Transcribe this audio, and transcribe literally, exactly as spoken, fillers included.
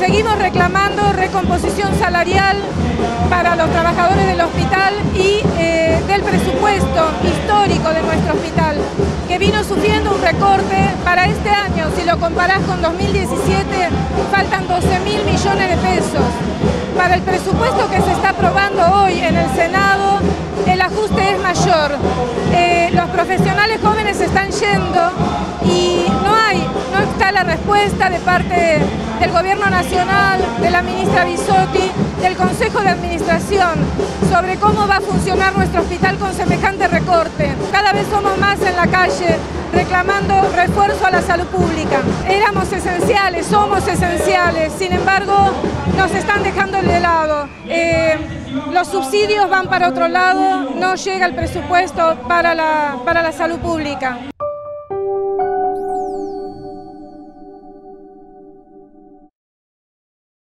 Seguimos reclamando recomposición salarial para los trabajadores del hospital y eh, del presupuesto histórico de nuestro hospital, que vino sufriendo un recorte para este año. Si lo comparás con dos mil diecisiete, faltan doce mil millones de pesos. Para el presupuesto que se está aprobando hoy en el Senado, el ajuste es mayor. Eh, los profesionales jóvenes se están yendo y no hay, no está la respuesta de parte de... del Gobierno Nacional, de la Ministra Visotti, del Consejo de Administración, sobre cómo va a funcionar nuestro hospital con semejante recorte. Cada vez somos más en la calle reclamando refuerzo a la salud pública. Éramos esenciales, somos esenciales, sin embargo nos están dejando de lado. Eh, los subsidios van para otro lado, no llega el presupuesto para la, para la salud pública.